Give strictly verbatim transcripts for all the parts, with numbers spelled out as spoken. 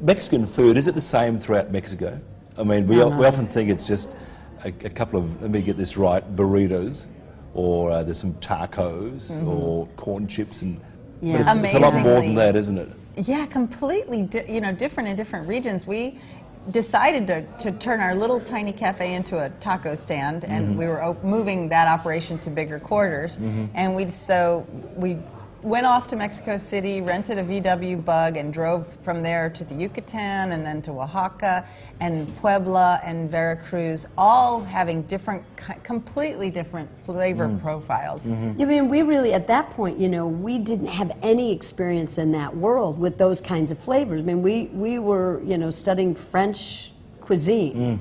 Mexican food, is it the same throughout Mexico? I mean, we, no, no. we often think it's just a, a couple of, let me get this right, burritos, or uh, there's some tacos, mm-hmm. or corn chips, and yeah. but it's, it's a lot more than that, isn't it? Yeah, completely, di you know, different in different regions. We decided to, to turn our little tiny cafe into a taco stand, and mm-hmm. we were op moving that operation to bigger quarters, mm-hmm. and we so we went off to Mexico City, rented a V W Bug, and drove from there to the Yucatan, and then to Oaxaca, and Puebla, and Veracruz, all having different, completely different flavor mm. profiles. Mm-hmm. I mean, we really, at that point, you know, we didn't have any experience in that world with those kinds of flavors. I mean, we, we were, you know, studying French cuisine. Mm.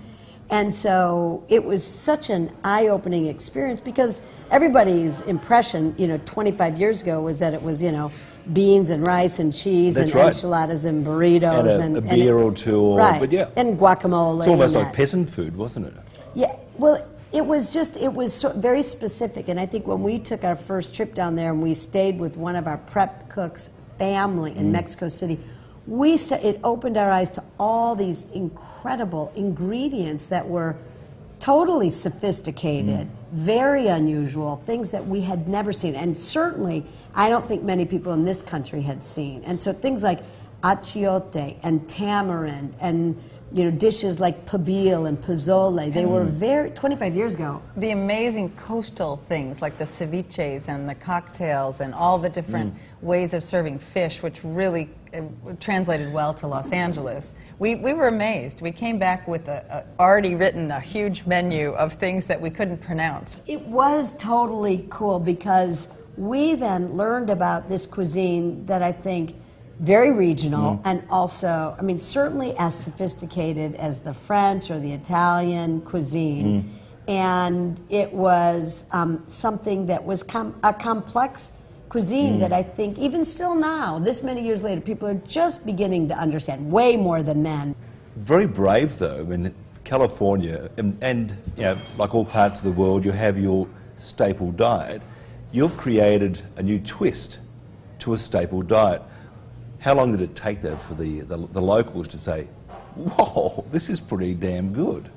And so it was such an eye-opening experience, because everybody's impression, you know, twenty-five years ago was that it was, you know, beans and rice and cheese That's and right. enchiladas and burritos. And a, and, a beer and, or two. Or, right. But yeah. And guacamole. It's almost like that. Peasant food, wasn't it? Yeah. Well, it was just, it was so, very specific. And I think when we took our first trip down there and we stayed with one of our prep cook's family in mm. Mexico City, We st it opened our eyes to all these incredible ingredients that were totally sophisticated, mm. very unusual, things that we had never seen. And certainly, I don't think many people in this country had seen. And so things like achiote and tamarind and, you know, dishes like pabil and pozole, they mm. were very, twenty-five years ago. The amazing coastal things like the ceviches and the cocktails and all the different mm. ways of serving fish, which really It translated well to Los Angeles. We, we were amazed. We came back with a, a already written a huge menu of things that we couldn't pronounce. It was totally cool, because we then learned about this cuisine that I think very regional, mm-hmm. and also, I mean, certainly as sophisticated as the French or the Italian cuisine. Mm-hmm. And it was um, something that was com a complex cuisine mm. that I think, even still now, this many years later, people are just beginning to understand, way more than then. Very brave, though. In California, and, and you know, like all parts of the world, you have your staple diet. You've created a new twist to a staple diet. How long did it take, though, for the, the, the locals to say, whoa, this is pretty damn good?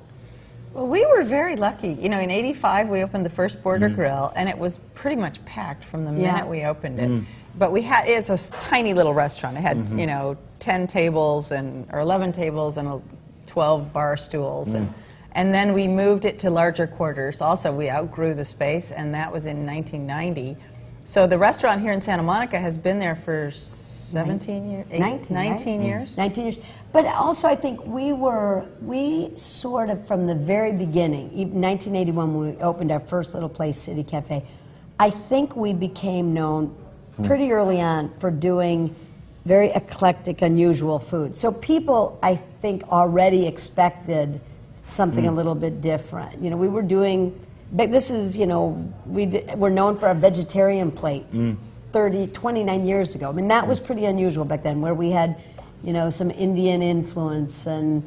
Well, we were very lucky. You know, in eighty-five, we opened the first Border mm. Grill, and it was pretty much packed from the minute yeah. we opened it. Mm. But we had, it's a tiny little restaurant. It had, mm-hmm. you know, ten tables, and or eleven tables, and twelve bar stools. Mm. And, and then we moved it to larger quarters. Also, we outgrew the space, and that was in nineteen ninety. So the restaurant here in Santa Monica has been there for seventeen years, nineteen, nineteen, nineteen right? years. nineteen years. But also I think we were, we sort of from the very beginning, nineteen eighty-one when we opened our first little place, City Cafe, I think we became known pretty early on for doing very eclectic, unusual food. So people, I think, already expected something mm. a little bit different. You know, we were doing, but this is, you know, we did, we're known for our vegetarian plate. Mm. thirty, twenty-nine years ago. I mean, that was pretty unusual back then, where we had, you know, some Indian influence, and,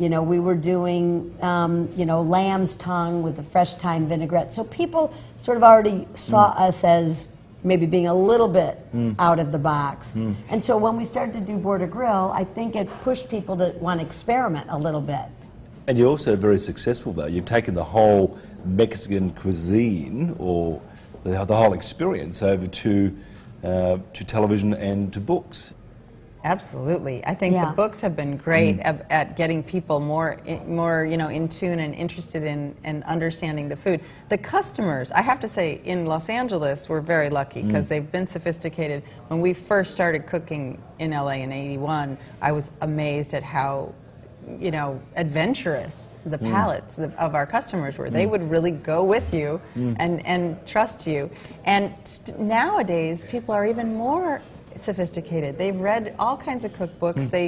you know, we were doing, um, you know, lamb's tongue with the fresh thyme vinaigrette. So people sort of already saw mm. us as maybe being a little bit mm. out of the box. Mm. And so when we started to do Border Grill, I think it pushed people to want to experiment a little bit. And you're also very successful, though. You've taken the whole Mexican cuisine, or the, the whole experience, over to Uh, to television and to books. Absolutely. I think yeah. the books have been great mm. at, at getting people more, in, more you know, in tune and interested in and understanding the food. The customers, I have to say, in Los Angeles, we're very lucky, because mm. they've been sophisticated. When we first started cooking in L A in eighty-one, I was amazed at how, you know, adventurous the mm. palates of our customers were. Mm. They would really go with you mm. and, and trust you. And nowadays, people are even more sophisticated. They've read all kinds of cookbooks. Mm. They,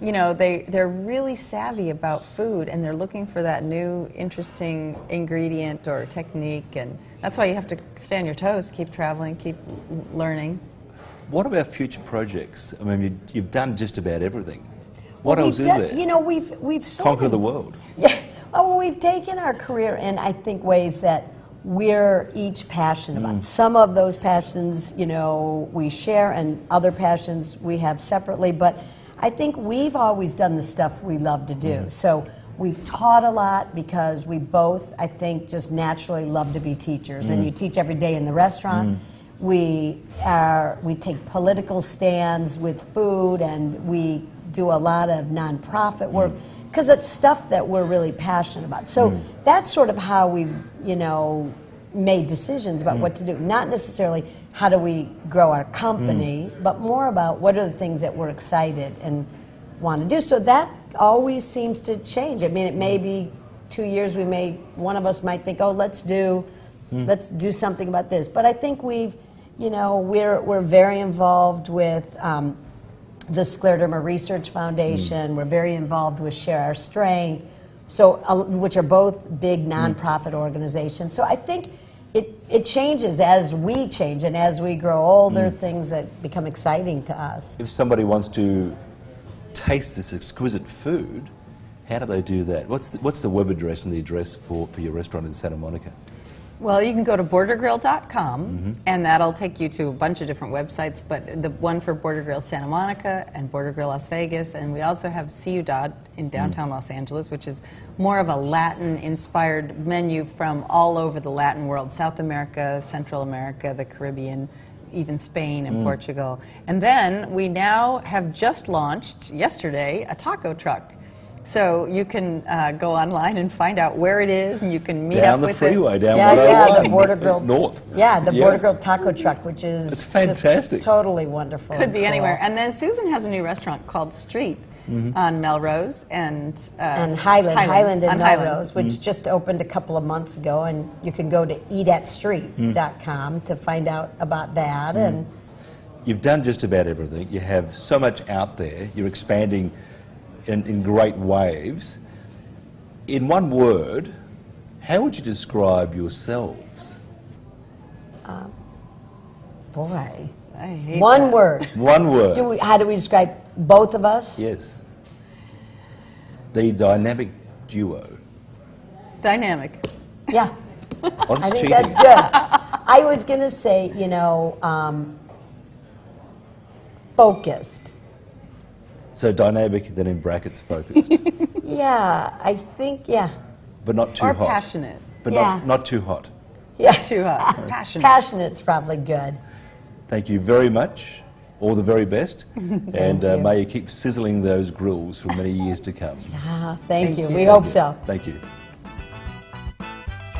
you know, they, they're really savvy about food, and they're looking for that new, interesting ingredient or technique. And that's why you have to stay on your toes, keep traveling, keep learning. What about future projects? I mean, you, you've done just about everything. What else is it? You know, we've we've conquered the world. Yeah. Oh, we've taken our career in, I think, ways that we're each passionate mm. about. Some of those passions, you know, we share, and other passions we have separately. But I think we've always done the stuff we love to do. Mm-hmm. So we've taught a lot because we both, I think, just naturally love to be teachers. Mm-hmm. And you teach every day in the restaurant. Mm-hmm. We are, we take political stands with food, and we do a lot of nonprofit work because mm. it's stuff that we're really passionate about. So mm. that's sort of how we've, you know, made decisions about mm. what to do. Not necessarily how do we grow our company, mm. but more about what are the things that we're excited and want to do. So that always seems to change. I mean, it may be two years. We may, one of us might think, oh, let's do, mm. let's do something about this. But I think we've, you know, we're we're very involved with. Um, The Scleroderma Research Foundation. Mm. We're very involved with Share Our Strength, so uh, which are both big nonprofit mm. organizations. So I think it it changes as we change and as we grow older. Mm. Things that become exciting to us. If somebody wants to taste this exquisite food, how do they do that? What's the, what's the web address and the address for for your restaurant in Santa Monica? Well, you can go to border grill dot com, mm-hmm. and that'll take you to a bunch of different websites, but the one for Border Grill Santa Monica and Border Grill Las Vegas, and we also have Ciudad in downtown mm. Los Angeles, which is more of a Latin-inspired menu from all over the Latin world, South America, Central America, the Caribbean, even Spain and mm. Portugal. And then we now have just launched, yesterday, a taco truck. So you can uh, go online and find out where it is, and you can meet down up with freeway, it. Down yeah, yeah, the freeway, down the Border Grill North. Yeah, the yeah. Border Grill Taco Truck, which is it's fantastic, just totally wonderful. Could be cool. anywhere. And then Susan has a new restaurant called Street mm-hmm. on Melrose and uh, and Highland, Highland, Highland and Melrose, Highland. Which mm-hmm. just opened a couple of months ago, and you can go to eat at street dot com mm. to find out about that. Mm. And you've done just about everything. You have so much out there. You're expanding. In, in great waves. In one word, how would you describe yourselves? Um, boy, I hate one that. word. One word. Do we, how do we describe both of us? Yes. The dynamic duo. Dynamic. Yeah. I think cheating. That's good. I was going to say, you know, um, focused. So dynamic, then in brackets, focused. Yeah, I think, yeah. But not too or hot. Or passionate. But yeah. not, not too hot. Yeah, too hot. Passionate. Passionate's probably good. Thank you very much. All the very best. And uh, may you keep sizzling those grills for many years to come. Ah, thank, thank you. you. We thank hope you. so. Thank you.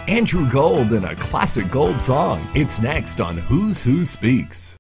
Andrew Gold and a classic Gold song. It's next on Who's Who Speaks.